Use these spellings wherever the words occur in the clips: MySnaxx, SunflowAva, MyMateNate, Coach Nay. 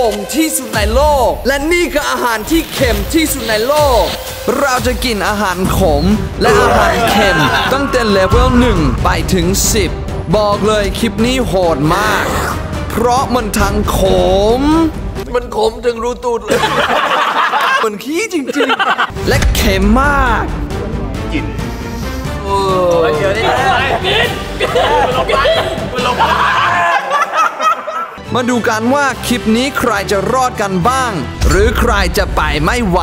ป่งที่สุดในโลกและนี่คืออาหารที่เค็มที่สุดในโลกเราจะกินอาหารขมและอาหารเค็มตั้งแต่เลเวล1ไปถึง10บอกเลยคลิปนี้โหดมากเพราะมันทั้งขมมันขมถึงรูตูดเลยมันขี้จริงๆและเค็มมากกินโอ้ยเดี๋ยวได้กินมาดูกันว่าคลิปนี้ใครจะรอดกันบ้างหรือใครจะไปไม่ไหว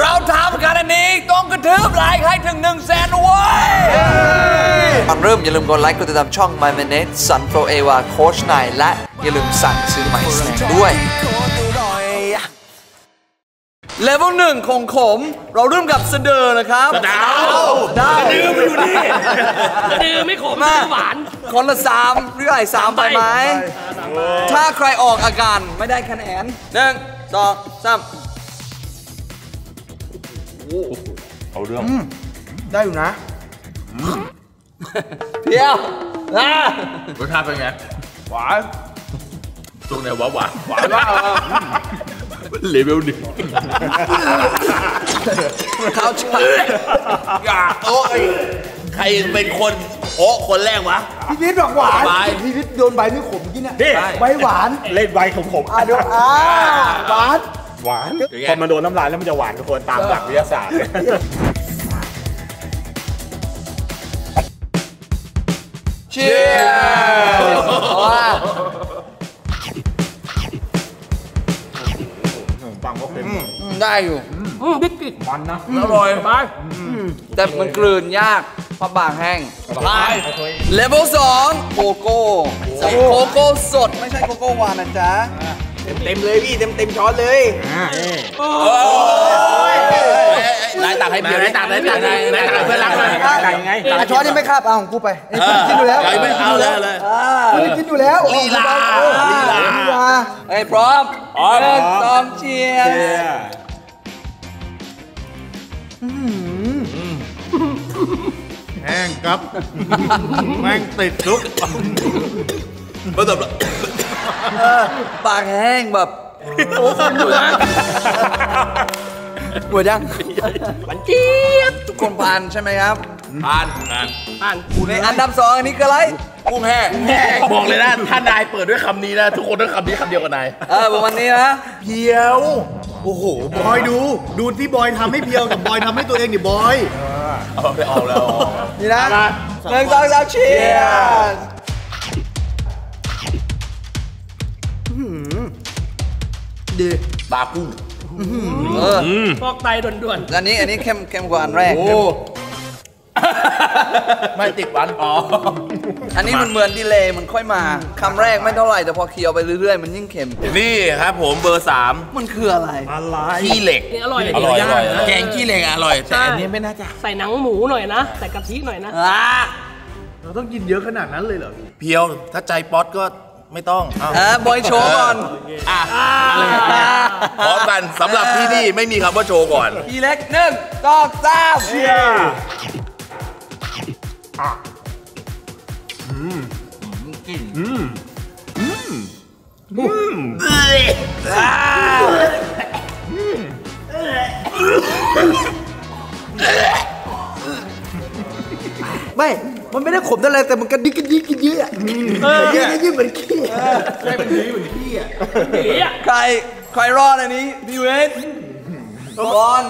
เราทำกันอันนี้ต้องกระทืบไลค์ให้ถึง 100,000 ไว้ก่อนเริ่มอย่าลืมกดไลค์กดติดตามช่อง MyMateNate SunflowAva Coach Nay และอย่าลืมสั่งซื้อใหม่แสงด้วยเลเวล1ของขมเราเริ่มกับสะเดอนะครับสะเดอมาอยู่นี่สะเดอไม่ขมไม่หวานคนละ3หรือไอ้3ไปไหมถ้าใครออกอาการไม่ได้คะแนน1 2 3เอาเรื่องได้อยู่นะเพียวรสชาติเป็นไงหวานตรงไหนหวานหวานเลเวล1ข้าวชัดอยากโอ้ยใครเป็นคนโอ้คนแรกวะพี่พิษบอกหวานพี่พิษโดนใบไม่ขมกินอ่ะใบหวานเล่นใบขมอ่ะดูหวานพอมันโดนน้ำลายแล้วมันจะหวานทุกคนตามหลักวิทยาศาสตร์เชียร์ฟังก็เค็มได้อยู่มันนะอร่อยไปแต่มันกลืนยากเพราะบางแห้งไปเลเวล2โกโก้ใส่โกโก้สดไม่ใช่โกโก้หวานนะจ๊ะเต็มเลยพี่เต็มช้อนเลยโอ้ยนายตักให้เพียวนายตักเพื่อนรักเลยไงช้อนนี่ไม่คาบเอาของกูไปกินอยู่แล้วไม่เอาเลยกินอยู่แล้วลีลาไอ้พร้อม1 2เชียร์แห้งครับแม่งติดลุกมาตบเลยปากแห้งแบบโอ้โหหมดแล้วหมดยังหวานเจี๊ยบทุกคนผ่านใช่ไหมครับผ่านในอันดับ2อันนี้คืออะไรกุ้งแห้งบอกเลยนะถ้านายเปิดด้วยคำนี้นะทุกคนต้องคำนี้คำเดียวกับนายวันนี้นะเพียวโอ้โหบอยดูที่บอยทำให้เพียวกับบอยทำให้ตัวเองดิบอยเอาไปออกแล้วนี่นะ1 2 3เชียร์ปลากุ้งพอกไตด่วนๆอันนี้เข้มกว่าอันแรกไม่ติดหวานอันนี้มันเหมือนดีเลย์มันค่อยมาคำแรกไม่เท่าไหร่แต่พอเคี้ยวไปเรื่อยๆมันยิ่งเค็มนี่ครับผมเบอร์3มันคืออะไรขี้เหล็กอร่อยแกงขี้เหล็กอร่อยแต่อันนี้ไม่น่าจะใส่หนังหมูหน่อยนะใส่กะทิหน่อยนะเราต้องกินเยอะขนาดนั้นเลยเหรอเพียวถ้าใจป๊อตก็ไม่ต้องบอยโชว์ก่อนพร้อมกันสำหรับที่นี่ไม่มีคำว่าโชว์ก่อนพี่เล็ก1 2 3เชียร์ไม่มันไม่ได้ขมอะไรแต่มันกระดิกกระดิกอ่ะยืดเหมือนขี้ใช่เหมือนขี้อ่ะใครรอดอันนี้ดิเวสบอล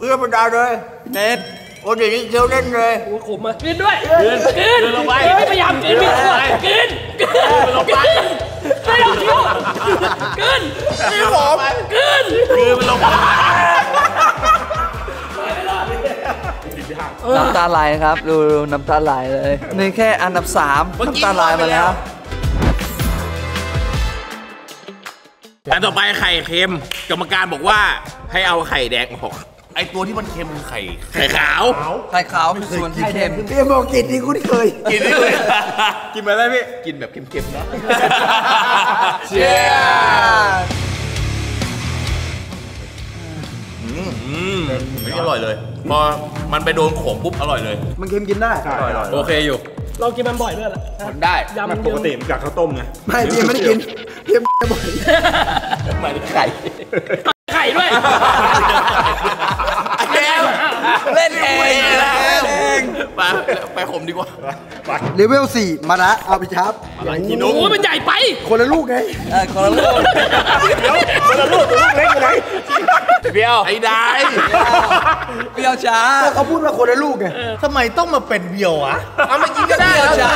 เอื้อประดาเลยเน็ตโอ้ยนี่เที่ยวเล่นเลยขมอ่ะกินด้วยกินลงไปไม่พยายามกินกินลงไปไม่ต้องเที่ยวกินหอมกินลงไปน้ำตาไหลครับดูน้ำตาไหลเลยในแค่อันดับ3น้ำตาไหลมาแล้วอันต่อไปไข่เค็มกรรมการบอกว่าให้เอาไข่แดงออกไอตัวที่มันเค็มคือไข่ขาวเป็นส่วนที่เค็มพี่บอกกินนี่กูเคยกินมาได้พี่กินแบบเค็มๆนะเชียร์ไม่อร่อยเลยพอมันไปโดนขมปุ๊บอร่อยเลยมันเค็มกินได้โอเคอยู่เรากินมันบ่อยด้วยแหละได้ยำปกติมันกับข้าวต้มไงไม่พี่ไม่ได้กิน หมายถึงไข่ไข่ด้วยเล่นเองไปขมดีกว่าเลเวล4มาละเอาไปครับโอ้ยมันใหญ่ไปคนละลูกไงคนละลูกเดี๋ยวคนละลูกตัวลูกเล็กอยู่ไหนเบี้ยวไอ้ได้เบี้ยวช้าเขาพูดว่าคนละลูกไงทำไมต้องมาเป็นเบี้ยวอ่ะเอามากินก็ได้แล้วช้า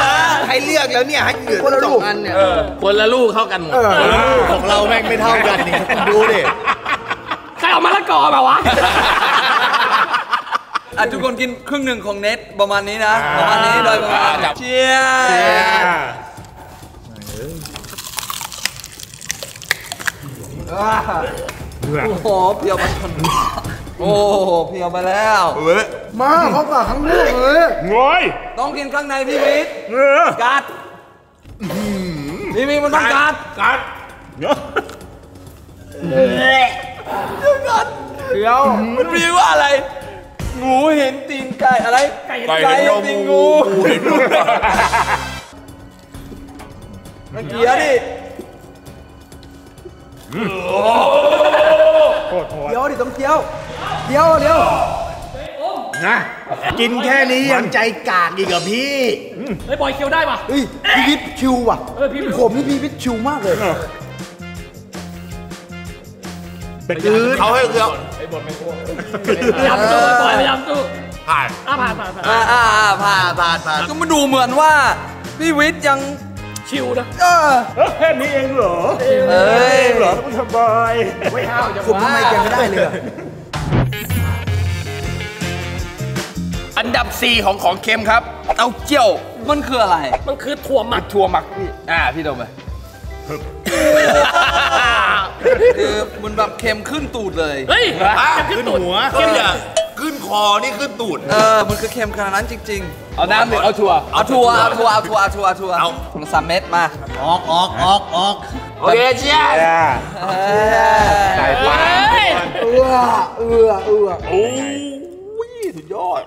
ใครเลือกแล้วเนี่ยให้เหลือคนละลูกกันเนี่ยคนละลูกเท่ากันหมดของเราแม่งไม่เท่ากันนี่ดูดิใครออกมาละกอมาวะทุกคนกินครึ่งหนึ่งของเน็ตประมาณนี้นะประมาณนี้โดยประมาณเชียร์โอ้โหเพียวไปโอ้โหเพียวไปแล้วมาเขาฝากทั้งลูกเลยงอยต้องกินข้างในพี่มิตรกัดพี่มิตรมันต้องกัดกัดเยอะกัดเดี๋ยวมันมีว่าอะไรงูเห็นตีนไก่อะไรไก่เห็นตีนงูเห็นงูมันเกี่ยดิเกี่ยวดิต้องเกี่ยวเกี่ยวเดี๋ยวนะกินแค่นี้ยังใจกากอีกเหรอพี่เฮ้ยบอยเคี้ยวได้ป่ะพี่วิทย์ชิวว่ะผมนี่พี่วิทย์ชิวมากเลยเขาให้เกี่ยวบอลไม่คู่พยายามสู้บอลพยายามสู้ผ่านผ่านก็มาดูเหมือนว่าพี่วิทย์ยังชิวนะแค่นี้เองเหรอเอ้ยเหรอต้องสบายไม่ห้าวจะผมทำไมกันไม่ได้เลยอันดับ4ของเค็มครับเต้าเจี้ยวมันคืออะไรมันคือถั่วหมักพี่พี่ดมไปคือมันแบบเค็มขึ้นตูดเลยเฮ้ยขึ้นหัวขึ้นคอนี่ขึ้นตูดมันคือเค็มขนาดนั้นจริงๆเอาน้ำหรือเอาถั่วเอาถั่วเอา3 เม็ดมาออกโอเคเชียร์ใส่ปลาโอ้ยสุดยอด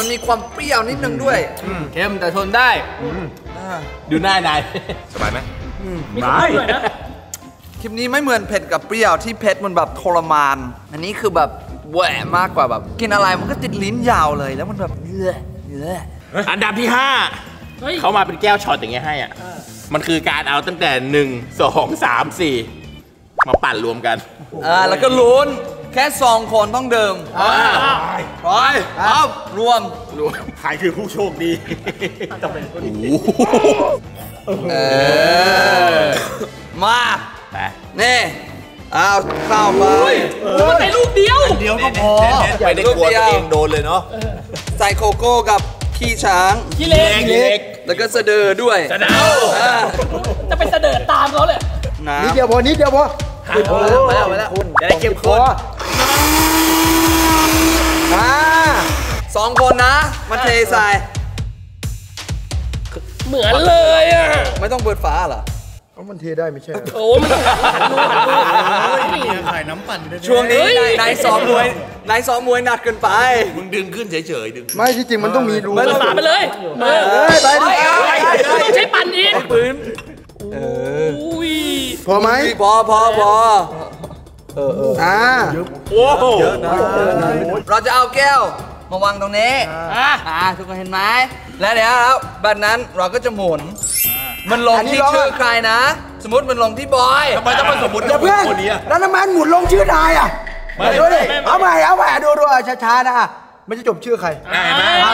มันมีความเปรี้ยวนิดนึงด้วยเค็มแต่ทนได้ดูหน้านายสบายไหมสบายคลิปนี้ไม่เหมือนเผ็ดกับเปรี้ยวที่เผ็ดมันแบบทรมานอันนี้คือแบบแหวะมากกว่าแบบกินอะไรมันก็ติดลิ้นยาวเลยแล้วมันแบบเยอะอันดับที่5เขามาเป็นแก้วช็อตอย่างเงี้ยให้อ่ะมันคือการเอาตั้งแต่1 2 3 4มาปั่นรวมกันแล้วก็ลุ้นแค่2 คนต้องเดิมไปครับรวมใครคือผู้โชคดีจะเป็นคนดีมานี่เอาเข้าไปมันในลูกเดียวก็พอไปในครัวตัวเองโดนเลยเนาะใส่โคโก้กับขี้ช้างขี้เล็กแล้วก็เสดอด้วยเสดอจะไปเสดอตามเขาเลยนิดเดียวพอไปแล้วจะได้เข้มข้น2 คนนะมาเทใส่เหมือนเลยอ่ะไม่ต้องเปิดฝาหรอมันเทได้ไม่ใช่โอ้มันขายน้ำปั่นได้ช่วงนี้นายซ้อมมวยหนักเกินไปมึงดึงขึ้นเฉยดึงไม่ที่จริงมันต้องมีรูมันสาดไปเลยไปใช้ปั่นอีกพื้นพอไหมพอโอ้โหเยอะนะเราจะเอาแก้วมาวางตรงนี้ทุกคนเห็นไหมแล้วเดี๋ยวครับบัดนั้นเราก็จะหมุนมันลงที่ชื่อใครนะสมมติมันลงที่บอยทำไมต้องมาสมมติเพื่อนแล้วน้ำมันหมุนลงชื่อนายอ่ะเอาไปดูช้าๆนะไม่จะจบชื่อใครเอา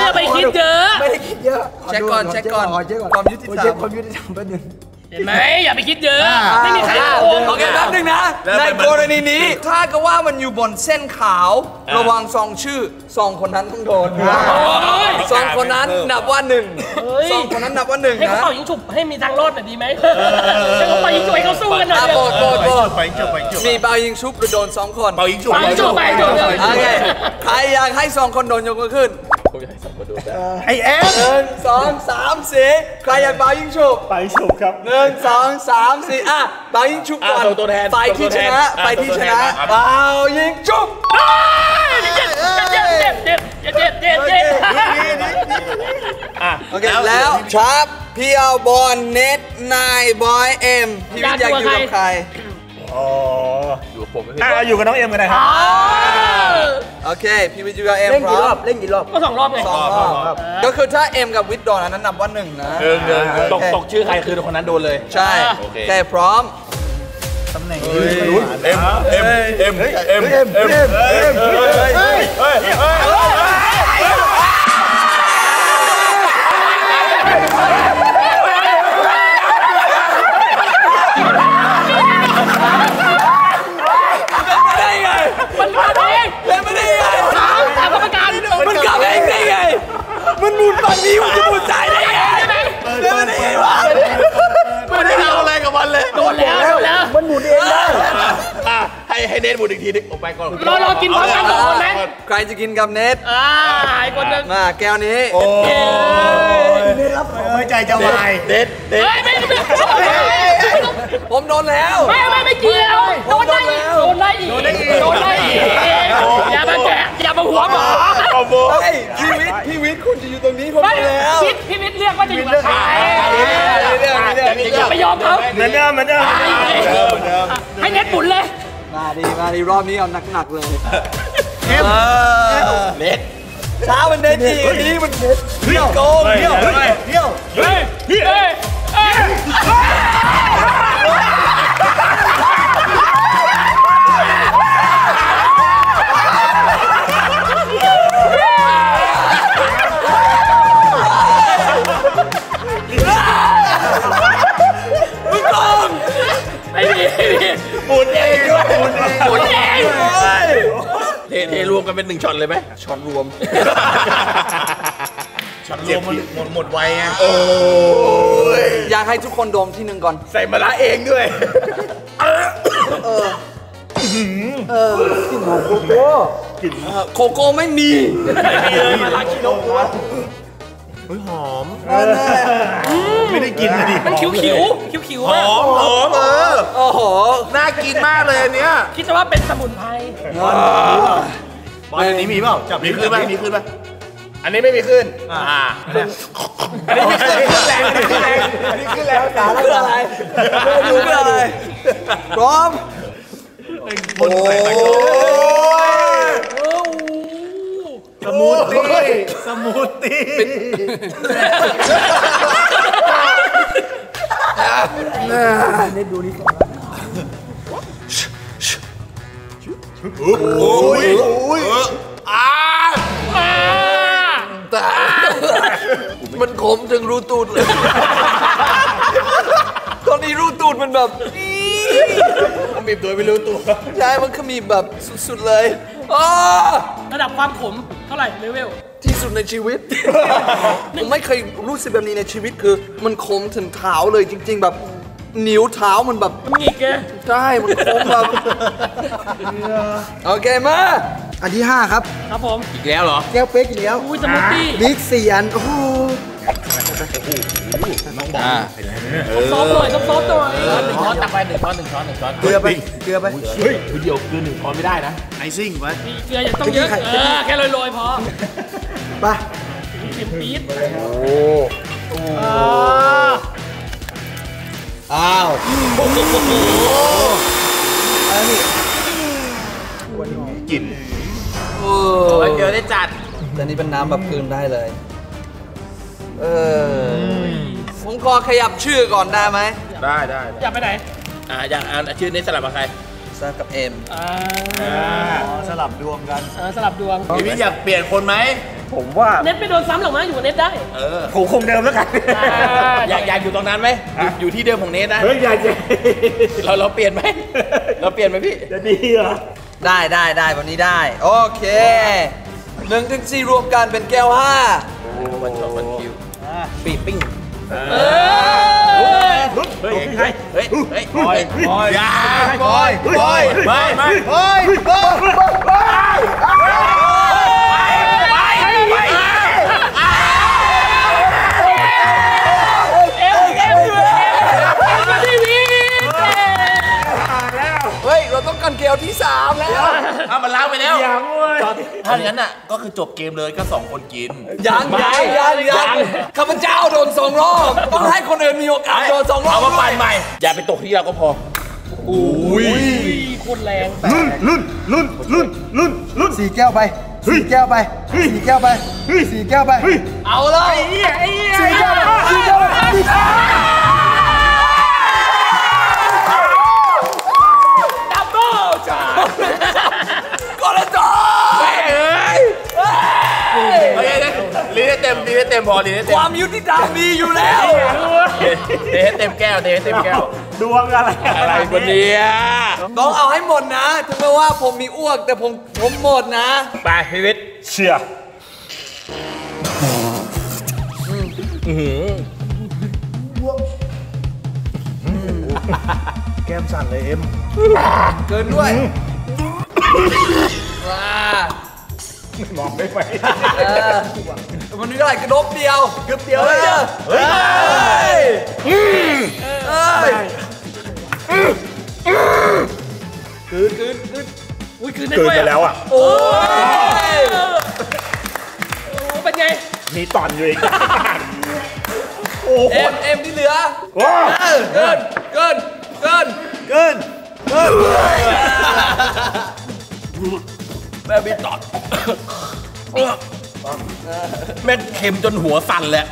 อย่าไปคิดเยอะไม่ได้คิดเยอะเช็คก่อนความยุติธรรมแป๊บนึงเห็นไหมอย่าไปคิดเยอะไม่มีใครโกงโอเคแป๊บนึงนะในกรณีนี้ถ้าก็ว่ามันอยู่บนเส้นขาวระวัง2 ชื่อ2 คนนั้นต้องโดน2 คนนั้นนับว่า12 คนนั้นนับว่า1นะให้เขาเป่ายิงฉุบให้มีทางรอดหน่อยดีไหมให้เขาเป่ายิงฉุบให้เขาสู้กันหน่อยโบดมีเป่ายิงฉุบหรือโดน2 คนเป่ายิงฉุบโอเคใครอยากให้2 คนโดนยกมือขึ้นผมอยากให้2 คนโดนไอเอ็ม1 2 3 4ใครอยากเป่ายิงฉุบเป่ายิงฉุบครับ1 2 3 4เป่ายิงฉุบก่อนตัวแทนไปที่ชนะเป่ายิงฉุบ แล้วชาร์ปพี่เอาบอลเน็ตนายบอยเอ็มพี่อยากอยู่กับใครอ๋ออยู่กับผมก็คืออยู่กับน้องเอ็มกันนะครับโอเคพี่วิทย์อยู่กับเอ็มเล่นกี่รอบเล่นกี่รอบก็2 รอบไง2 รอบก็คือถ้าเอ็มกับวิทย์โดนนั้นนับว่า1นะตกชื่อใครคือคนนั้นโดนเลยใช่โอเคพร้อมตำแหน่งเอ็มมันหมุนฝั่งนี้มันจะหมุนซ้ายได้ไงเดี๋ยวมันได้ไงวะไม่ได้เอาอะไรกับมันเลยโดนแล้วมันหมุนเองได้ให้เนทหมุนอีกทีนึงออกไปก่อนรอกินพร้อมกันก่อนนะใครจะกินกับเนทไอ้คนนึงมาแก้วนี้โอ้ยเนทรับของไม่ใจจะวายเนทผมโดนแล้วไม่เกี่ยวโดนได้อีกอย่ามาแกะอย่ามาหัวหมอพี่วิทย์คุณจะอยู่ตรงนี้ผมแล้วพี่วิทย์เลือกว่าจะอยู่กับใครอย่าไปยอมเขาเหมือนเดิมให้เน็ตหมุนเลยมาดีรอบนี้เอาหนักเลยเน็ตเช้ามันเน็ตดีนี้มันเน็ตเที่ยวปุ่นเองเทรวมกันเป็น1ช็อตเลยไหมช็อตรวมหมดไวไงโอ้ยอยากให้ทุกคนดมที่หนึ่งก่อนใส่มะระเองด้วยกลิ่นของโกโก้กลิ่นโกโก้ไม่มีเลยมะระขี้นกหอมไม่ได้กินเลยดิมันคิ้วหอมโอ้โหน่ากินมากเลยอันเนี้ยคิดว่าเป็นสมุนไพรบอลอันนี้มีเปล่าจับมีขึ้นไหมอันนี้ไม่มีขึ้นอันนี้ขึ้นแรงอันนี้ขึ้นแล้วขาเพื่ออะไรพร้อมโอ้สมูทตี้นี่ดูนี่ก่อนโอ้ยมันขมถึงรูตูดเลยตอนนี้รูตูดมันแบบมันบีบตัวไม่รู้ตัวใช่มันก็มีแบบสุดๆเลยระดับความขมเท่าไหร่เลเวลที่สุดในชีวิตผมไม่เคยรู้สึกแบบนี้ในชีวิตคือมันขมถึงเท้าเลยจริงๆแบบนิ้วเท้ามันแบบหงิกแกใช่มันขมแบบโอเคมาอันที่5ครับผมอีกแล้วเหรอแก้วเป๊กอีกแล้วอุ้ยสมูทตี้บิ๊ก4อันโอ้โหน้องบอลซอสหน่อยช้อนตักไป1 ช้อนเกลือไปเฮ้ยเดี๋ยวเกลือ1 ช้อนไม่ได้นะไอซิ่งไปเกลืออย่าต้องเยอะแค่ลอยๆพอไปชิมปี๊ดอ้าวอะไรนี่กลิ่นเกลือได้จัดแต่นี่เป็นน้ำแบบคืนได้เลยผมขอขยับชื่อก่อนได้ไหมได้อยากไปไหนอยากชื่อนี้สลับกับใครสลับกับเอ็มสลับดวงกันพี่วิทย์อยากเปลี่ยนคนไหมผมว่าเน็ตไม่โดนซ้ำหรอกมั้งอยู่กับเน็ตได้ผมคงเดิมแล้วกันอยากอยู่ตรงนั้นไหมอยู่ที่เดิมของเน็ตนะเราเปลี่ยนไหมพี่จะดีเหรอได้วันนี้ได้โอเค1 ถึง 4รวมกันเป็นแก้ว5วันคิวปีปิ้งเฮ้ยเราต้องกันเกลียวที่ 3แล้วมันล้างไปแล้วยังเว้ย ถ้างั้นอ่ะก็คือจบเกมเลยก็2คนกินยังข้าพเจ้าโดน2รอบต้องให้คนอื่นมีโอกาสโดน2รอบเอามาปั่นใหม่อย่าไปตกที่เราก็พอโอ้ยคุณแรงแต่ลุ้น4 แก้วไปเอาเลย4 แก้วไปเต็มพอดีความยุติธรรมมีอยู่แล้วเดี๋ยวให้เต็มแก้วดวงอะไรคนเดียต้องเอาให้หมดนะถึงแม้ว่าผมมีอ้วกแต่ผมหมดนะไปพี่วิทย์เชียร์แก้มสั่นเลยเอ็มเกินด้วยว้ามองไม่ไปวันนี้ก็ไหลกระดบเดียวเลยเจ้าคืนไปแล้วอ่ะโอ้ยเป็นไงมีตอนอยู่อีกโอ้โหเอ็มที่เหลือเกินแบบมีตอดเม็ดเค็มจนหัวสั่นแหละ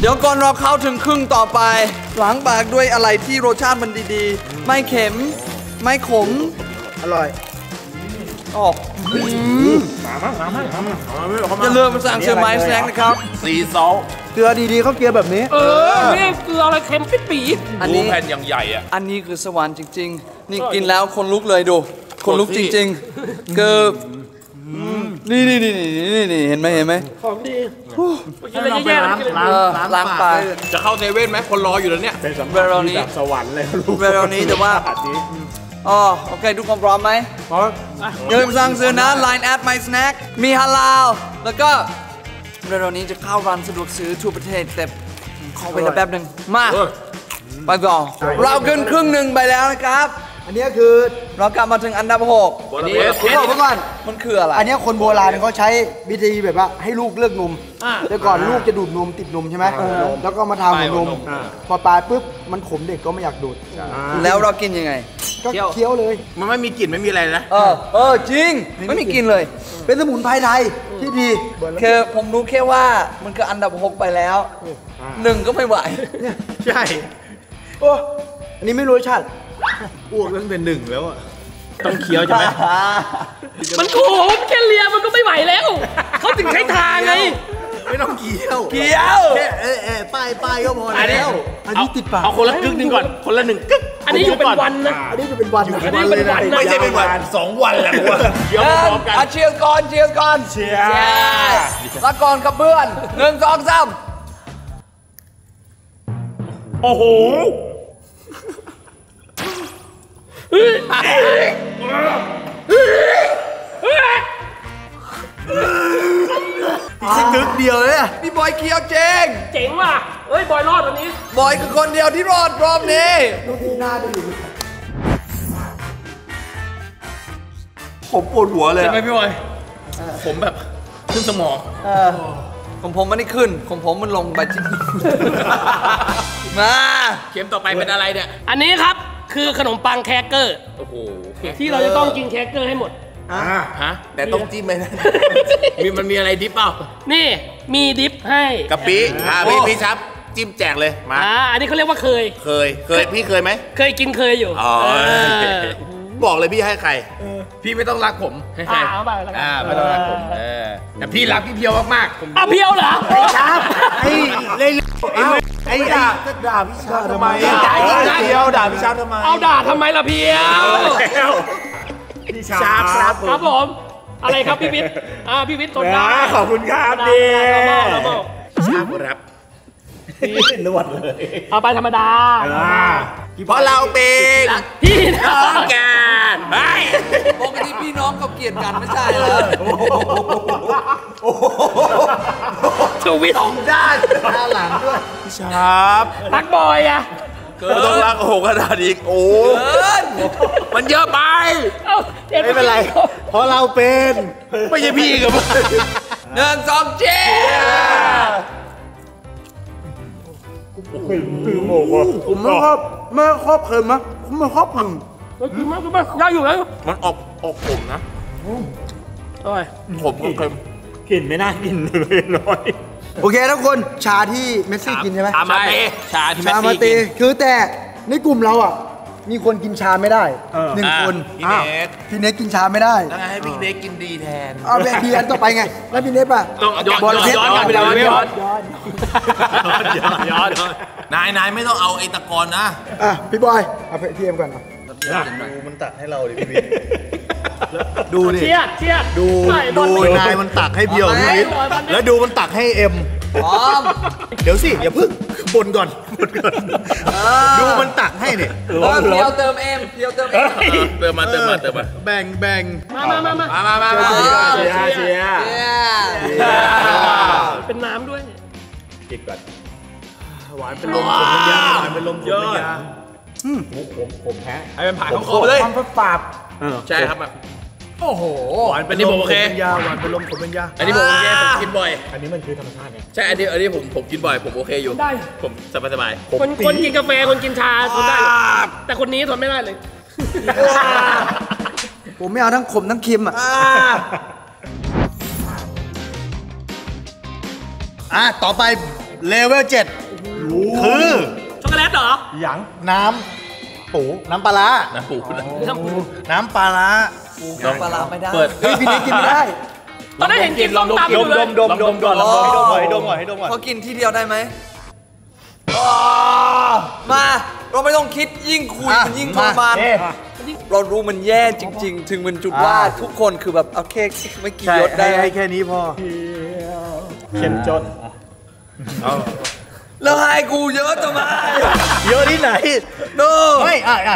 เดี๋ยวก่อนเราเข้าถึงครึ่งต่อไปล้างปากด้วยอะไรที่รสชาติมันดีๆไม่เค็มไม่ขมอร่อยออกอย่าลืมมาสั่งเซอร์ไพรส์แซงนะครับซีซอสเกลือดีๆเขาเกลือแบบนี้ไม่เกลืออะไรเค็มปิดปีอันนี้แผ่นอย่างใหญ่อ่ะอันนี้คือสวรรค์จริงๆนี่กินแล้วคนลุกเลยดูคนลุกจริงๆคือนี่เห็นไหมของดีล้างปากจะเข้าเซเว่นไหมคนรออยู่แล้วเนี่ยเป็นสัมภาระนี้สวรรค์เลยเวลานี้แต่ว่าอ๋อโอเคทุกคนพร้อมไหมพร้อมอย่าลืมสั่งซื้อนะ Line at MySnack มีฮาลาลแล้วก็เวลานี้จะเข้าร้านสะดวกซื้อทั่วประเทศแต่ขอเวลาแป๊บหนึ่งมาไปก่อนเราเกินครึ่งหนึ่งไปแล้วนะครับอันนี้คือเรากลับมาถึงอันดับ6คุณบอกผมก่อนมันคืออะไรอันนี้คนโบราณเขาใช้วิธีแบบว่าให้ลูกเลือกนมแต่ก่อนลูกจะดูดนมติดนมใช่ไหมแล้วก็มาทำนมพอปลายปุ๊บมันขมเด็กก็ไม่อยากดูดแล้วเรากินยังไงก็เคี้ยวเลยมันไม่มีกลิ่นไม่มีอะไรนะจริงไม่มีกลิ่นเลยเป็นสมุนไพรไทยที่ดีคือผมรู้แค่ว่ามันคืออันดับ6ไปแล้ว1ก็ไม่ไหวใช่โอ้อันนี้ไม่รู้ชาติอ้วกต้องเป็น1แล้วอ่ะต้องเคี้ยวใช่ไหมมันขมแค่เลียมันก็ไม่ไหวแล้วเขาถึงใช้ทางไงไม่ต้องเคี้ยวแค่ป้ายก็พอแล้วอันนี้ติดปากเอาคนละกึ๊กนึงก่อนคนละ1กึ๊กอันนี้อยู่เป็นวันนะอันนี้อยู่เป็นวันไม่ใช่เป็นวัน2 วันแล้วเดี๋ยวพร้อมกันเชียร์ก่อนเชียร์ละก่อนกับเพื่อน1 2 3โอ้โหอีกสักนึกเดียวเลยพี่บอยเคี้ยวเจ๋งว่ะเฮ้ยบอยรอดวันนี้บอยคือคนเดียวที่รอดรอบนี้ดูที่หน้าดูผมปวดหัวเลยใช่ไหมพี่บอยผมแบบขึ้นสมองของผมมันไม่ขึ้นของผมมันลงไปจริงมาเกมต่อไปเป็นอะไรเนี่ยอันนี้ครับคือขนมปังแครกเกอร์โอ้โหที่เราจะต้องกินแครกเกอร์ให้หมดฮะแต่ต้องจิ้มไหมนะมันมีอะไรดิฟเปล่านี่มีดิฟให้กะปิพี่ชับจิ้มแจกเลยมาอันนี้เขาเรียกว่าเคยพี่เคยไหมเคยกินเคยอยู่บอกเลยพี่ให้ใครพี่ไม่ต้องรักผมให้ใครไม่ต้องรักผมแต่พี่รักพี่เพียวมากๆผมเพียวเหรอไอ้ชับไอ้ด่าพี่ชาทำไมด่าพี่ชาทำไมเอาด่าทำไมล่ะเพียวพี่ชาครับผมอะไรครับพี่วิทย์พี่วิทย์ตนด่าขอบคุณครับดีชาครับนวดเลยเอาไปธรรมดาเพราะเราเป็นพี่น้องกันไม่ปกติพี่น้องเขาเกลียดกันไม่ใช่เลยชูวิทย์สองด้านหน้าหลังด้วยพี่ชาบรักบอยอะ ไม่ต้องรักโอ้ขนาดนี้โอ้มันเยอะไปไม่เป็นไรเพราะเราเป็นไม่ใช่พี่กับเนินสองเจ๊คือโมกผมไม่ครอบไม่ครอบเพิ่มนะผมไม่ครอบเพิ่มไม่ยากอยู่แล้วมันออกผมนะอะไรผมก็เค็มกลิ่นไม่น่ากินเลยน้อยโอเคทุกคนชาที่เมสซี่กินใช่ไหมชามาเต้ชาที่เมสซี่กินคือแต่ในกลุ่มเราอ่ะมีคนกินชาไม่ได้หนึ่งคนพี่เนสกินชาไม่ได้แล้วให้พี่เนสกินดีแทนเอาแบบดีอันต่อไปไงแล้วพี่เนสป่ะต้องย้อนกลับไปแล้วย้อนนายไม่ต้องเอาไอ้ตะกอนนะอ่ะพี่บอยเอาพี่เอ็มก่อนดูมันตักให้เราดิพี่ดูดิดูนายมันตักให้เพียวนิดแล้วดูมันตักให้เอ็มเดี๋ยวสิอย่าพึ่งบนก่อนดูมันตักให้เนี่ยเพียวเติมเอ็มเติมมาแบ่งมาเชียร์เป็นน้ำด้วยอีกก่อนหวานเป็นลมเยอะผมแพ้ไอ้เป็นผ่านของเลยความฝาบใช่ครับโอ้โหหวานเป็นลมผมเป็นยาหวานเป็นลมผมเป็นยาอันนี้ผมโอเคผมกินบ่อยอันนี้มันคือธรรมชาติไงใช่อันนี้ผมกินบ่อยผมโอเคอยู่ได้ผมสบายคนกินกาแฟคนกินชาทนได้แต่คนนี้ทนไม่ได้เลยผมไม่เอาทั้งขมทั้งเค็มอ่ะต่อไปเลเวล 7คือช็อกโกแลตเหรอยังน้ำปลาร้าเปิดพี่นี่กินไม่ได้ตอนนั้นเห็นกินลองดมก่อนให้ดมก่อนพอกินทีเดียวได้ไหมมาเราไม่ต้องคิดยิ่งคุยมันยิ่งทรมานเรารู้มันแย่จริงๆถึงมันจุดว่าทุกคนคือแบบโอเคไม่กี่ยศได้แค่นี้พอเข็มจนแล้วให้กูเยอะทำไมเยอะที่ไหนดูไม่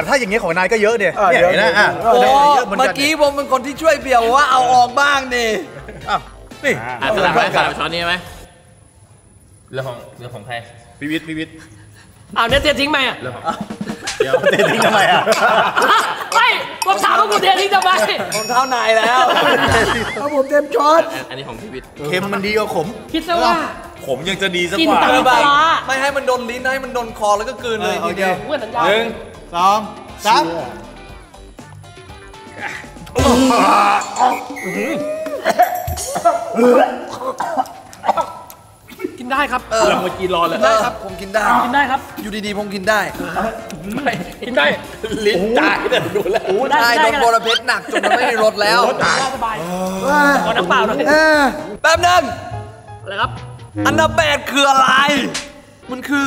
ถ้าอย่างเงี้ยของนายก็เยอะเนี่ยนะเมื่อกี้ผมเป็นคนที่ช่วยเบียวว่าเอาออกบ้างเนี่ยนี่สลับไปสลับช้อนนี้ไหมเรื่องของใครพิวิทย์เอาเนสเททิ้งไหมอ่ะเดี๋ยวเททิ้งทำไมอ่ะไม่ผมถามว่าผมเททิ้งทำไมผมเท่านายแล้วเอาผมเต็มช้อนอันนี้ของพิวิทย์เค็มมันดีกว่าขมคิดซะว่าผมยังจะดีสักกว่าไม่ให้มันโดนลิ้นให้มันโดนคอแล้วก็กลืนเลยทีเดียว1 2 3กินได้ครับเรามากินรอแล้วได้ครับผมกินได้ครับอยู่ดีๆผมกินได้ไม่กินได้ลิ้นตายเนี่ยดูแล้วได้โดนโบราเพชรหนักจนมันไม่มีรสแล้วสบายขอน้ำเปล่าหน่อยแป๊บนึงอะไรครับอันดับแปดคืออะไรมันคือ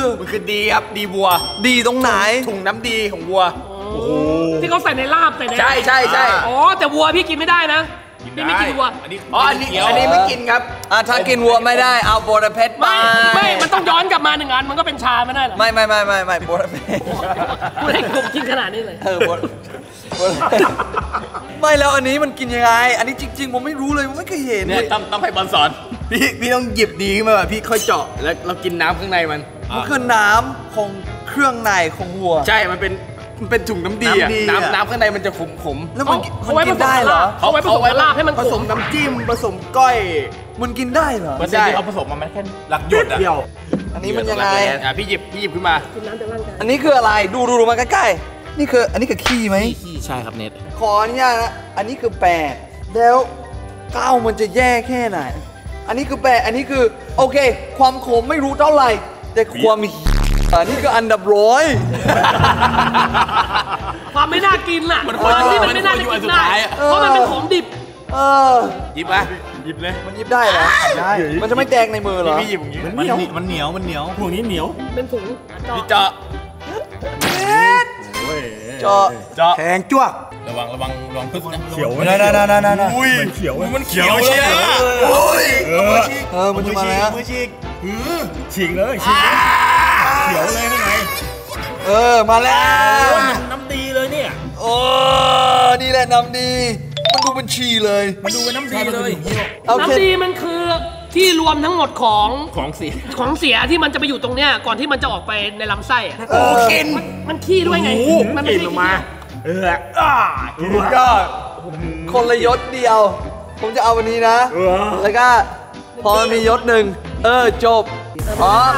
ดีครับดีบัวดีตรงไหนถุงน้ำดีของบัวที่เขาใส่ในลาบใส่ในใช่อ๋อแต่บัวพี่กินไม่ได้นะพี่ไม่กินบัวอันนี้ไม่กินครับถ้ากินบัวไม่ได้เอาโบราเพชรไปไม่มันต้องย้อนกลับมาหนึ่งอันมันก็เป็นชาไม่ได้หรอไม่โบราเพชรพูดให้กลุ่มกินขนาดนี้เลยไม่แล้วอันนี้มันกินยังไงอันนี้จริงๆผมไม่รู้เลยผมไม่เคยเห็นเนี่ยต้องให้บอลสอนพี่ต้องหยิบดีขึ้นมาแบบพี่ค่อยเจาะแล้วเรากินน้ำข้างในมันคือน้ำของเครื่องในของวัวใช่มันเป็นถุงน้ำดีอะน้ำข้างในมันจะขมแล้วมันกินได้เหรอเขาไว้ผสมลาบให้มันผสมน้ำจิ้มผสมก้อยมันกินได้เหรอไม่ได้เอาผสมมาแค่หลักหยดอะอันนี้มันยังไงพี่หยิบขึ้นมาอันนี้คืออะไรดูมาใกล้ๆนี่คืออันนี้คือขี้ไหมขี้ใช่ครับเนทขออนุญาตนะอันนี้คือแปดแล้วเก้ามันจะแย่แค่ไหนอันนี้คือแปะอันนี้คือโอเคความขมไม่รู้เท่าไหร่แต่ความอันนี้ก็อันดับ100ความไม่น่ากินน่ะมันไม่น่ากินได้เพราะมันเป็นขมดิบหยิบปะหยิบเลยมันหยิบได้เหรอได้มันจะไม่แดงในมือเหรอพี่หยิบอย่างนี้มันเหนียวพวกนี้เหนียวเป็นถุงเจาะแทงจ้วกระวังพึ่งนะเขียวนะอุ้ยมันเขียวใช่ไหมโอ้ยมันจะมาแล้วฉีกเลยเขียวเลยข้างในมาแล้วน้ำดีเลยเนี่ยโอ้นี่แหละน้ำดีมันดูเป็นฉี่เลยมันดูเป็นน้ำดีเลยน้ำดีมันคือ ที่รวมทั้งหมดของเสียที่มันจะไปอยู่ตรงเนี้ยก่อนที่มันจะออกไปในลำไส้โอ้กินมันขี้ด้วยไงมันกินออกมาก็คนละยศเดียวผมจะเอาวันนี้นะแล้วก็พอมียศหนึ่งจบพร้อม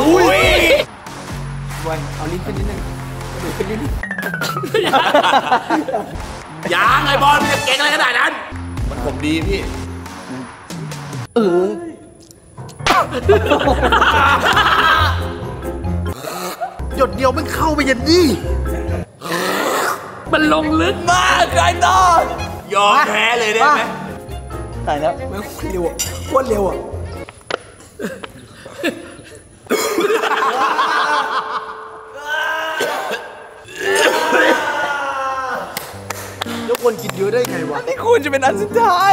อุ้ยวันเอาลิ้นขึ้นนิดนึงขึ้นนิดนึงอย่าไงบอลมันจะเก่งอะไรขนาดนั้นมันผมดีพี่หยดเดียวมันเข้าไปยันนี่มันลงลึกมากไกลต่อยอมแพ้เลยได้ไหมตายแล้วมันเร็วอ่ะโคตรเร็วอ่ะแล้วคนกินเยอะได้ไงวะนี่คุณจะเป็นอันสุดท้าย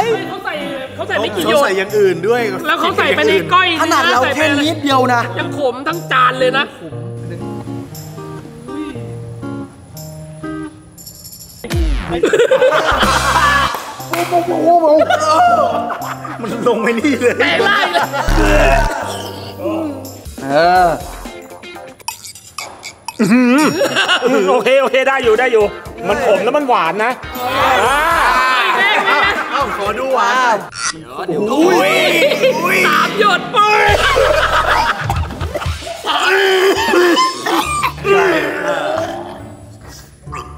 เขาใส่ไม่กี่โยใส่อย่างอื่นด้วยแล้วเขาใส่ไปในก้อยขนาดเราแค่นิดเดียวนะยังขมทั้งจานเลยนะมันลงไปนี่เลยไม่ได้เลยโอเคได้อยู่มันขมแล้วมันหวานนะขอดูหวานอุ้ยสามหยดปุ้ย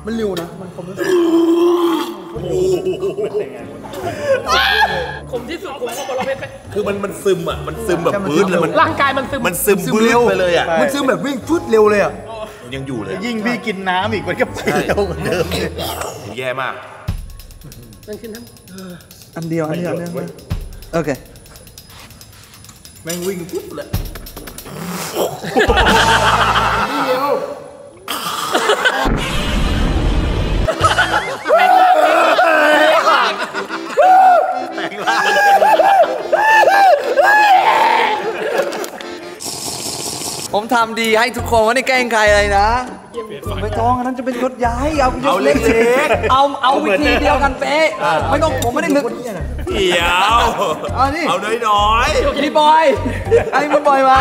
มันเร็วนะมันคมที่สุดคมที่สุดคมของบอลเพชรคือมันซึมอ่ะมันซึมแบบพื้นเลยมันร่างกายมันซึมเร็วไปเลยอ่ะมันซึมแบบวิ่งฟุดเร็วเลยอ่ะยังอยู่เลยยิ่งพี่กินน้ำอีกมันก็ไปเร็วกว่าเดิมแย่มากมันคือน้ำอันเดียวโอเคแม่งวิ่งฟุดเลยเดียวผมทำดีให้ทุกคนว่าในแกล้งใครอะไรนะไม่ต้องอันนั้นจะเป็นยศย้ายเอายศเล็กเอาวิธีเดียวกันเป๊ะไม่ต้องผมไม่ได้ลึกเดี๋ยวเอาน้อยนี่บอยไอ้มันบอยมา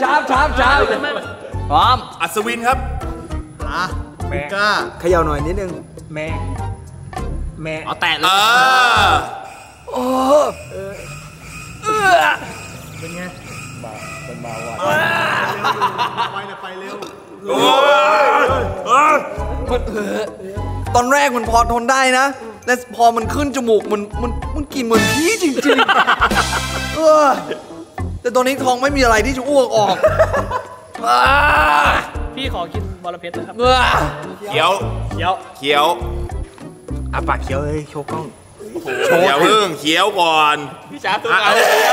ช้าพร้อมอัศวินครับก้าเขย่าหน่อยนิดนึงแม่เอาแตะเลยโอ้เป็นไงมาไปเร็วตอนแรกมันพอทนได้นะแต่พอมันขึ้นจมูกมันกินเหมือนพี่จริงๆแต่ตอนนี้ท้องไม่มีอะไรที่จะอ้วกออกพี่ขอกินบอลเพชรนะครับเขียวอาปากเขียวเลยโชว์กล้องอย่าเพิ่งเขียวก่อนพี่จ๋าตัว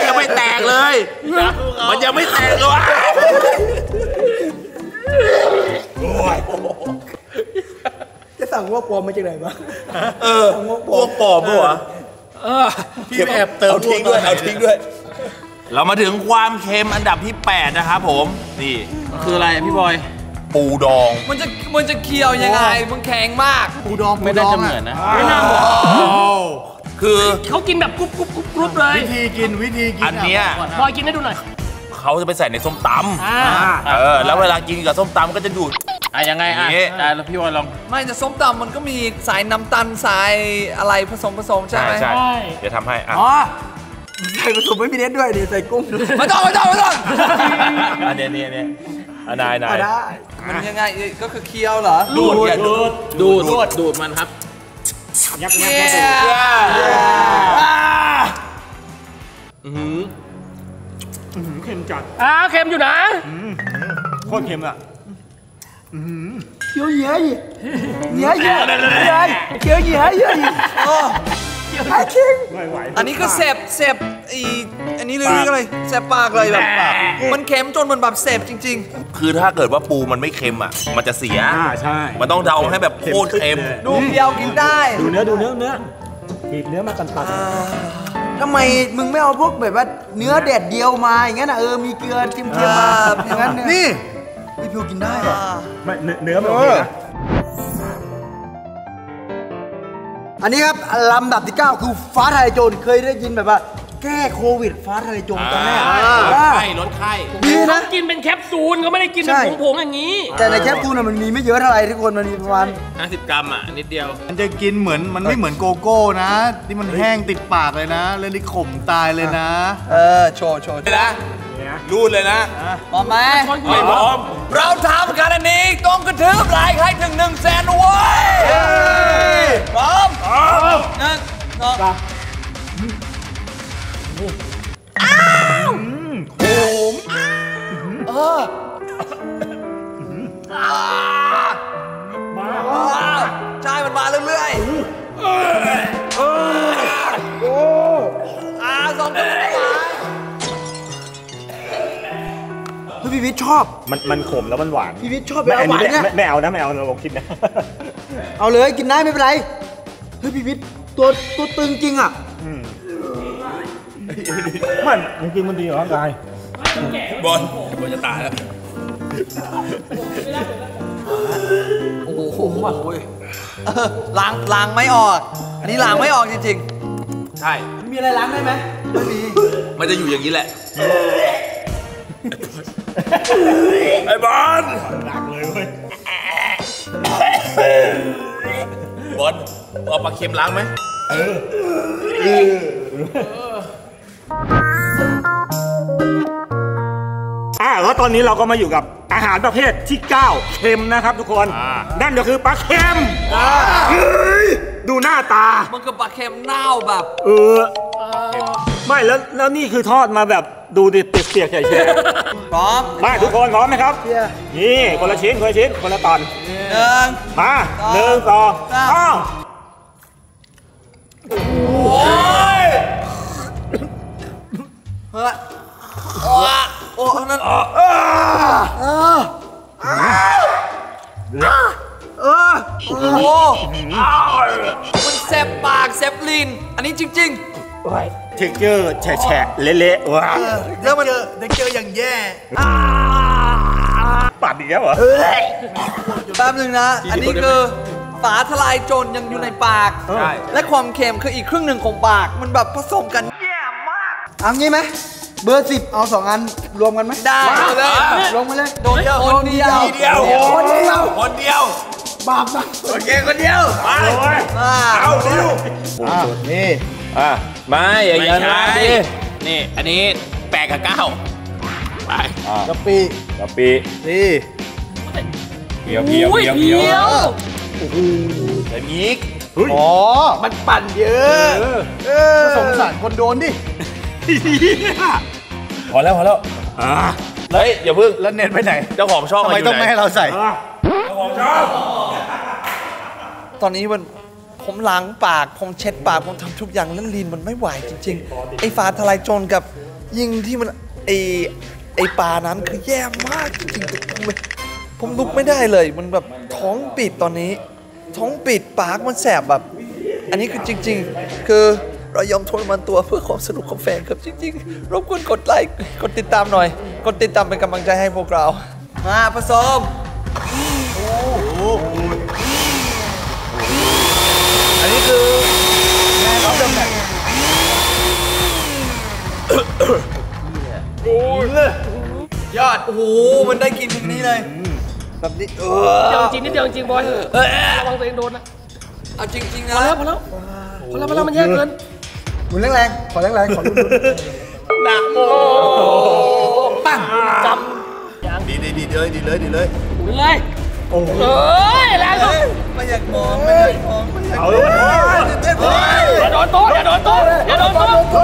ยังไม่แตกเลยมันยังไม่แตกเลยจะสั่งว่าปลอมมาจากไหนบ้างพวกปลอมปะวะพี่แอบเติมเอาทิ้งด้วยเรามาถึงความเค็มอันดับที่8นะครับผมนี่คืออะไรพี่บอยปูดองมันจะเคี่ยวยังไงมันแข็งมากปูดองไม่ได้จะเหมือนนะไม่น่าเหมือนคือเขากินแบบกรุบกรุบกรุบกรุบเลยวิธีกินอันเนี้ยบอยกินให้ดูหน่อยเขาจะไปใส่ในส้มตำแล้วเวลากินกับส้มตำก็จะดูดยังไงแล้วพี่บอยลองไม่จะส้มตำมันก็มีสายน้ำตาลสายอะไรผสมใช่ไหมใช่เดี๋ยวทำให้ใส่ผสมไม่มีเน็ตด้วยดิใส่กุ้งไม่ต้องอันนี้นายมันยังไงก็คือเคี้ยวเหรอดูดมันครับอื้อหือเค็มจัดเค็มอยู่นะโคตรเค็มอ่ะเคี้ยวเยอะอันนี้ก็เสพอันนี้เรื่องอะไรเสพปากเลยแบบมันเค็มจนมันแบบเสพจริงๆคือถ้าเกิดว่าปูมันไม่เค็มอ่ะมันจะเสียใช่มันต้องเดาให้แบบโคตรเค็มดูเดียวกินได้ดูเนื้อบีบเนื้อมาตันๆทำไมมึงไม่เอาพวกแบบว่าเนื้อแดดเดียวมาอย่างงั้นอ่ะมีเกลือจิ้มเกลือมาอย่างงั้นนี่พี่พิวกินได้เหรอไม่เนื้อแบบนี้นะ อันนี้ครับลำดับที่9คือฟ้าทลายโจรเคยได้ยินแบบว่าแก้โควิดฟ้าทลายโจรตอนแรกลดไข้ดีนะกินเป็นแคปซูลก็ไม่ได้กินเป็นผงๆอย่างนี้แต่ในแคปซูลมันมีไม่เยอะเท่าไหร่ทุกคนมันมีประมาณ50 กรัมอ่ะนิดเดียวมันจะกินเหมือนมันไม่เหมือนโกโก้นะที่มันแห้งติดปากเลยนะแล้วนี่ขมตายเลยนะโชว์โชว์นะรูดเลยนะพร้อมไหมพร้อมเราทำการอันนี้ต้องกระทืบหลายใครถึง 100,000 เว้ยพร้อม1 2อ้าวโหมมาใช่มันมาเรื่อยๆโอ้สองตัวพี่วิทย์ชอบมันขมแล้วมันหวานพี่วิทย์ชอบแบบหวานเนี่ยไม่เอานะไม่เอาเราลองคิดนะเอาเลยกินได้ไม่เป็นไรเฮ้ยพี่วิทย์ตัวตึงจริงอ่ะมันจริงมันดีเหรอตายบอลจะตายแล้วโอ้โหขมว่ะโอ้ยล้างไม่ออกอันนี้ล้างไม่ออกจริงๆใช่มีอะไรล้างได้ไหมไม่มีมันจะอยู่อย่างนี้แหละไอ้บอลหนักเลยเว้ยบอลเอาปลาเค็มล้างไหมแล้วตอนนี้เราก็มาอยู่กับอาหารประเภทที่9เค็มนะครับทุกคนนั่นก็คือปลาเค็มดูหน้าตามันคือปลาเค็มเน่าแบบไม่แล้วนี่คือทอดมาแบบดูดิเปียกๆเฉยๆพร้อมมาทุกคนพร้อมไหมครับนี่คนละชิ้นคนละชิ้นคนละตอนมา1 2 3โอ้ยเฮ้ยโอ้นั่นโอ้โหมันแสบปากแสบลิ้นอันนี้จริงๆเทคเจอร์แฉะเละๆว้าแล้วมันเทคเจอร์อย่างแย่ปัดอีกแล้วเหรอแป๊บนึงนะอันนี้คือฟ้าทลายโจรยังอยู่ในปากและความเค็มคืออีกครึ่งหนึ่งของปากมันแบบผสมกันแย่มากเอางี้ไหมเบอร์10เอา2อันรวมกันไหมได้เลยรวมกันเลยคนเดียวบาปนะโอเคคนเดียวไปเอาเดียวนี่ไม่อย่างนั้นนี่อันนี้8 กับ 9ไปกะปินี่เพียวไอ้มิกอ๋อมันปั่นเยอะสงสารคนโดนดิพอแล้วเฮ้ยอย่าพึ่งแล้วเน็ตไปไหนเจ้าของช่องทำไมต้องไม่ให้เราใส่เจ้าของช่องตอนนี้มันผมล้างปากผมเช็ดปากผมทำทุกอย่างแล้วลีนมันไม่ไหวจริงๆไอ้ฟ้าทลายโจรกับยิงที่มันไอ้ปลานั้นคือแย่มากจริงๆผมลุกไม่ได้เลยมันแบบท้องปิดตอนนี้ท้องปิดปากมันแสบแบบอันนี้คือจริงๆคือเรายอมทรมานตัวเพื่อความสนุกของแฟนครับจริงๆรบกวนกดไลค์กดติดตามหน่อยกดติดตามเป็นกำลังใจให้พวกเรามาผสมอันนี้คือแม่ร้องแบบโอ้ยยอดโอ้โหมันได้กินอย่างนี้เลยแบบนี้เดี๋ยวจริงบอยระวังตัวเองโดนนะเอาจริงๆนะพอแล้วมันแย่เกินหมุนแรงๆขอแรงขอรุนหนักโมปั้งจำดีเลยหมุนเลยโอ้ยแรงเลยไม่อยากมองเอาเลยอย่าโดนโต๊ะลุ้นเฮ้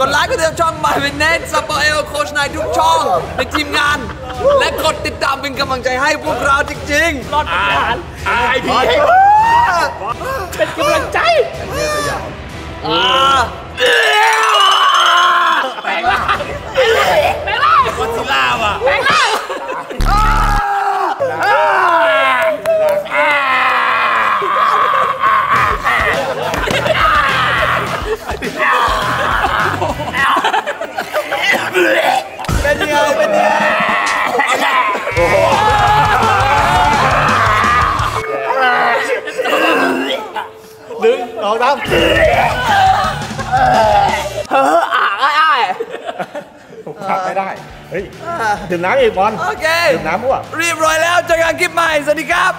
กดไลค์กดติดตามช่อง MyMateNate สปอร์เอลโค้ชนายทุกช่องในทีมงานและกดติดตามเป็นกำลังใจให้พวกเราจริงๆรอดผ่านเป็นกำลังใจแปลงร่างคอนซิล่าว่ะแปลงร่างเป็นไงเป็นไงหนึ่งสองสามผมขับไม่ได้เฮ้ยดื่มน้ำอีกบอลโอเคดื่มน้ำมั้งวะเรียบร้อยแล้วเจอกันคลิปใหม่สวัสดีครับ